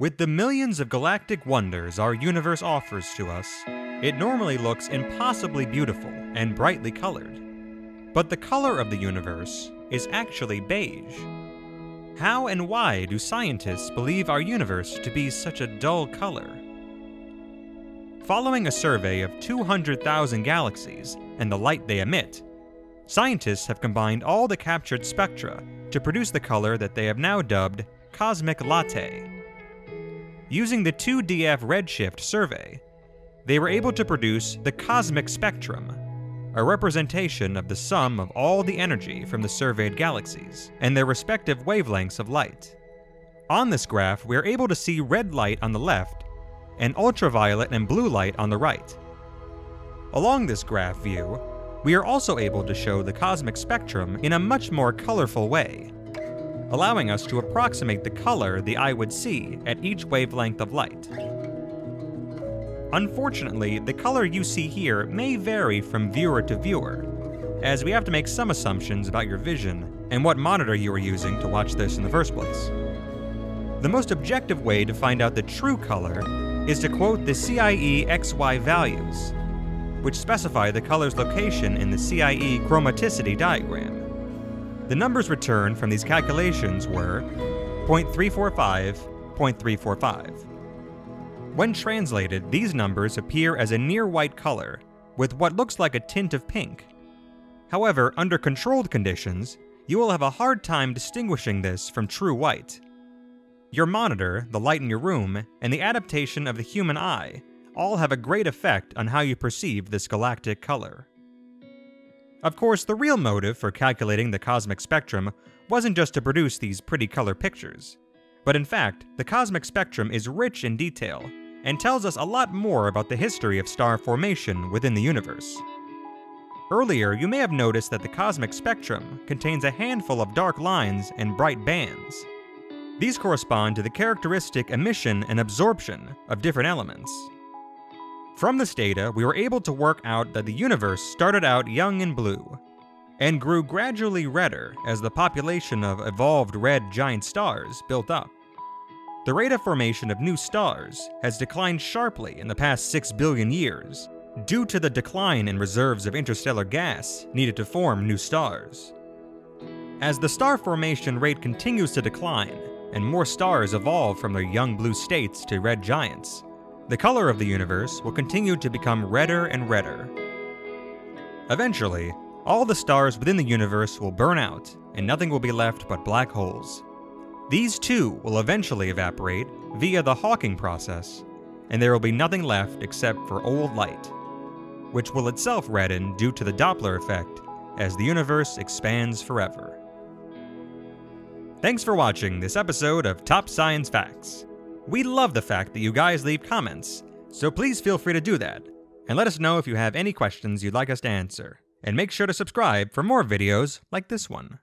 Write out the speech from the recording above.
With the millions of galactic wonders our universe offers to us, it normally looks impossibly beautiful and brightly colored. But the color of the universe is actually beige. How and why do scientists believe our universe to be such a dull color? Following a survey of 200,000 galaxies and the light they emit, scientists have combined all the captured spectra to produce the color that they have now dubbed Cosmic Latte. Using the 2DF redshift survey, they were able to produce the cosmic spectrum, a representation of the sum of all the energy from the surveyed galaxies and their respective wavelengths of light. On this graph, we are able to see red light on the left and ultraviolet and blue light on the right. Along this graph view, we are also able to show the cosmic spectrum in a much more colorful way, allowing us to approximate the color the eye would see at each wavelength of light. Unfortunately, the color you see here may vary from viewer to viewer, as we have to make some assumptions about your vision and what monitor you were using to watch this in the first place. The most objective way to find out the true color is to quote the CIE XY values, which specify the color's location in the CIE chromaticity diagram. The numbers returned from these calculations were 0.345, 0.345. When translated, these numbers appear as a near-white color with what looks like a tint of pink. However, under controlled conditions, you will have a hard time distinguishing this from true white. Your monitor, the light in your room, and the adaptation of the human eye all have a great effect on how you perceive this galactic color. Of course, the real motive for calculating the cosmic spectrum wasn't just to produce these pretty color pictures, but in fact, the cosmic spectrum is rich in detail and tells us a lot more about the history of star formation within the universe. Earlier, you may have noticed that the cosmic spectrum contains a handful of dark lines and bright bands. These correspond to the characteristic emission and absorption of different elements. From this data, we were able to work out that the universe started out young and blue, and grew gradually redder as the population of evolved red giant stars built up. The rate of formation of new stars has declined sharply in the past 6 billion years due to the decline in reserves of interstellar gas needed to form new stars. As the star formation rate continues to decline and more stars evolve from their young blue states to red giants, the color of the universe will continue to become redder and redder. Eventually, all the stars within the universe will burn out, and nothing will be left but black holes. These too will eventually evaporate via the Hawking process, and there will be nothing left except for old light, which will itself redden due to the Doppler effect as the universe expands forever. Thanks for watching this episode of Top Science Facts. We love the fact that you guys leave comments, so please feel free to do that, and let us know if you have any questions you'd like us to answer. And make sure to subscribe for more videos like this one.